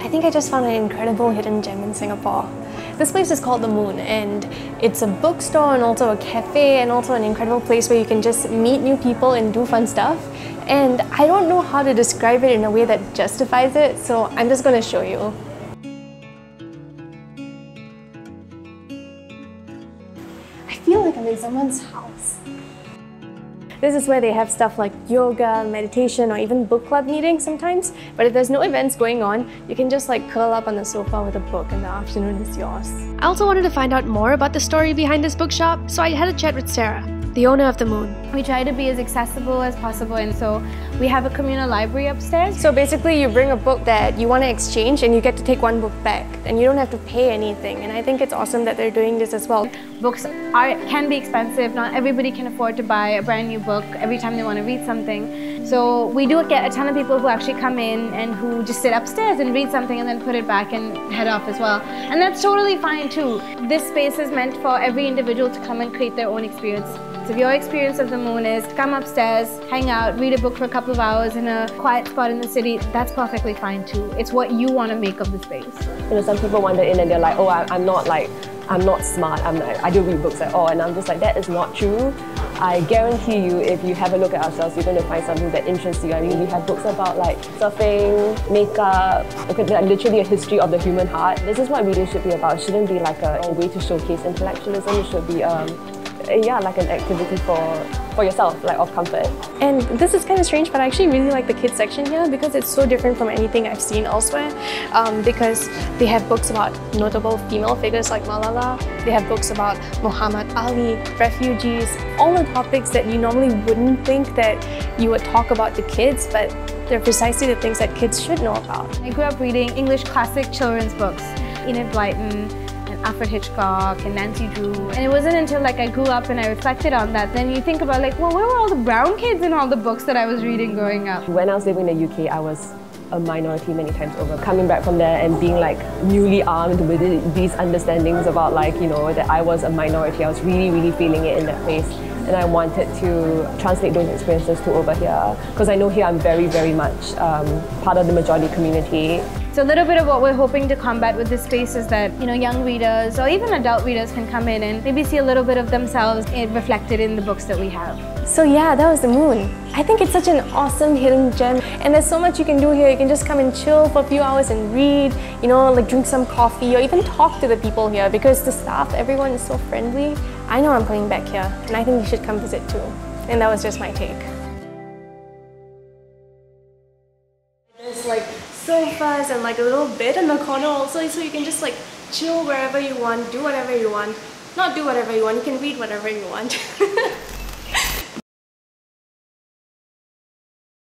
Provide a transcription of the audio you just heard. I think I just found an incredible hidden gem in Singapore. This place is called The Moon, and it's a bookstore and also a cafe and also an incredible place where you can just meet new people and do fun stuff. And I don't know how to describe it in a way that justifies it, so I'm just going to show you. I feel like I'm in someone's house. This is where they have stuff like yoga, meditation, or even book club meetings sometimes. But if there's no events going on, you can just like curl up on the sofa with a book and the afternoon is yours. I also wanted to find out more about the story behind this bookshop, so I had a chat with Sarah, the owner of The Moon. We try to be as accessible as possible, and so we have a communal library upstairs. So basically you bring a book that you want to exchange and you get to take one book back and you don't have to pay anything, and I think it's awesome that they're doing this as well. Books can be expensive. Not everybody can afford to buy a brand new book every time they want to read something. So we do get a ton of people who actually come in and who just sit upstairs and read something and then put it back and head off as well. And that's totally fine too. This space is meant for every individual to come and create their own experience. So if your experience of The Moon is to come upstairs, hang out, read a book for a couple of hours in a quiet spot in the city, that's perfectly fine too. It's what you want to make of the space. You know, some people wander in and they're like, oh, I'm not smart, I don't read books at all, and I'm just like, that is not true. I guarantee you, if you have a look at ourselves, you're going to find something that interests you. I mean, we have books about like surfing, makeup, literally a history of the human heart. This is what reading should be about. It shouldn't be like a way to showcase intellectualism. It should be like an activity for yourself, like of comfort. And this is kind of strange, but I actually really like the kids section here because it's so different from anything I've seen elsewhere. Because they have books about notable female figures like Malala, they have books about Muhammad Ali, refugees, all the topics that you normally wouldn't think that you would talk about to kids, but they're precisely the things that kids should know about. I grew up reading English classic children's books, Enid Blyton, Alfred Hitchcock and Nancy Drew, and it wasn't until like I grew up and I reflected on that, then you think about like, well, where were all the brown kids in all the books that I was reading growing up? When I was living in the UK, I was a minority many times over. Coming back from there and being like newly armed with these understandings about like, you know, that I was a minority, I was really feeling it in that place, and I wanted to translate those experiences to over here, because I know here I'm very much part of the majority community. So a little bit of what we're hoping to combat with this space is that, you know, young readers or even adult readers can come in and maybe see a little bit of themselves reflected in the books that we have. So yeah, that was The Moon. I think it's such an awesome hidden gem, and there's so much you can do here. You can just come and chill for a few hours and read, you know, like drink some coffee or even talk to the people here, because the staff, everyone is so friendly. I know I'm coming back here and I think you should come visit too. And that was just my take. It's like sofas and like a little bed in the corner also, so you can just like chill wherever you want, do whatever you want, not do whatever you want, you can read whatever you want.